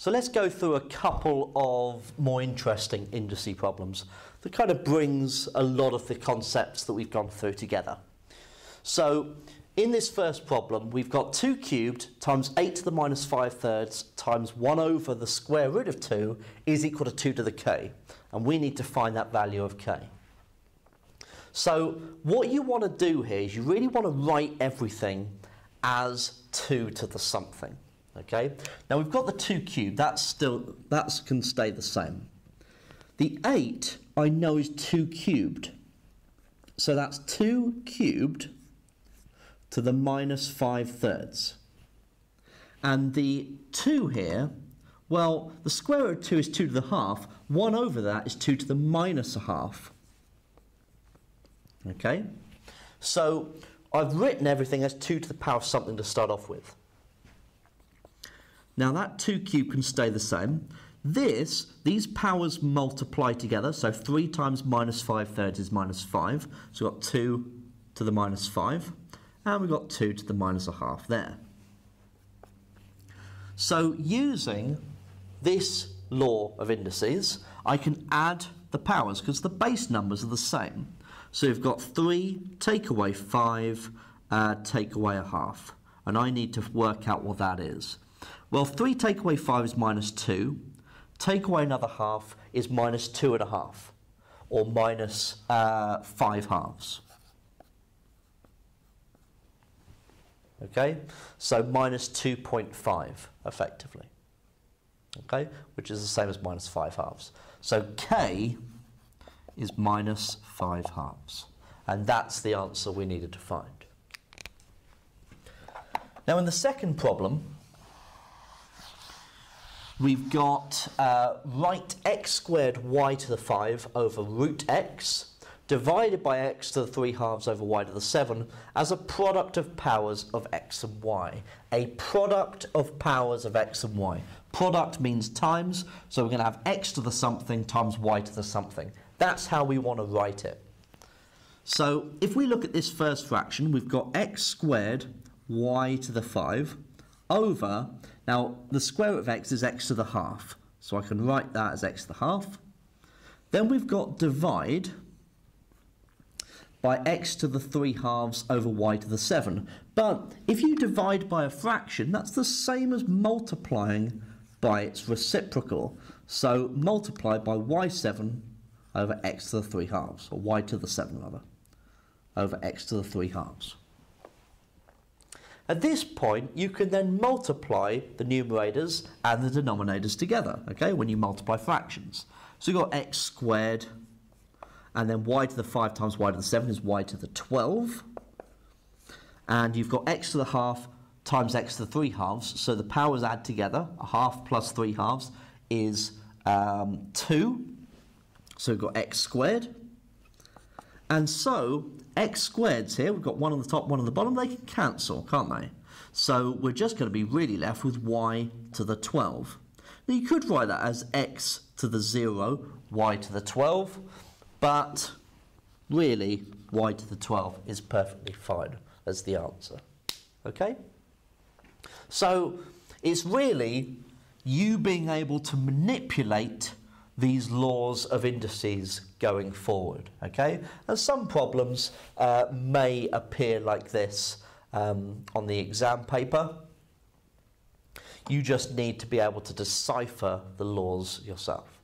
So let's go through a couple of more interesting industry problems that kind of brings a lot of the concepts that we've gone through together. So in this first problem, we've got 2 cubed times 8 to the minus 5 thirds times 1 over the square root of 2 is equal to 2 to the k. And we need to find that value of k. So what you want to do here is you really want to write everything as 2 to the something. Okay. Now we've got the 2 cubed. That can stay the same. The 8 I know is 2 cubed, so that's 2 cubed to the minus 5 thirds. And the 2 here, well, the square root of 2 is 2 to the half. 1 over that is 2 to the minus a half. Okay. So I've written everything as 2 to the power of something to start off with. Now that 2 cubed can stay the same. These powers multiply together, so 3 times minus 5 thirds is minus 5. So we've got 2 to the minus 5, and we've got 2 to the minus a half there. So using this law of indices, I can add the powers because the base numbers are the same. So we've got 3, take away 5, take away a half. And I need to work out what that is. Well, 3 take away 5 is minus 2. Take away another half is minus 2 and a half, or minus 5 halves. Okay, so minus 2.5, effectively. Okay, which is the same as minus 5 halves. So k is minus 5 halves. And that's the answer we needed to find. Now, in the second problem, we've got write x squared y to the 5 over root x divided by x to the 3 halves over y to the 7 as a product of powers of x and y. A product of powers of x and y. Product means times, so we're going to have x to the something times y to the something. That's how we want to write it. So if we look at this first fraction, we've got x squared y to the 5 over, now the square root of x is x to the half, so I can write that as x to the half. Then we've got divide by x to the 3 halves over y to the 7. But if you divide by a fraction, that's the same as multiplying by its reciprocal. So multiply by y7 over x to the 3 halves, or y to the 7 rather, over x to the 3 halves. At this point, you can then multiply the numerators and the denominators together, okay, when you multiply fractions. So you've got x squared, and then y to the 5 times y to the 7 is y to the 12. And you've got x to the half times x to the 3 halves, so the powers add together. A half plus 3 halves is 2. So we've got x squared. And so x squareds here, we've got one on the top, one on the bottom. They can cancel, can't they? So we're just going to be really left with y to the 12. Now you could write that as x to the 0, y to the 12. But really, y to the 12 is perfectly fine as the answer. Okay? So it's really you being able to manipulate these laws of indices going forward. Okay? And some problems may appear like this on the exam paper. You just need to be able to decipher the laws yourself.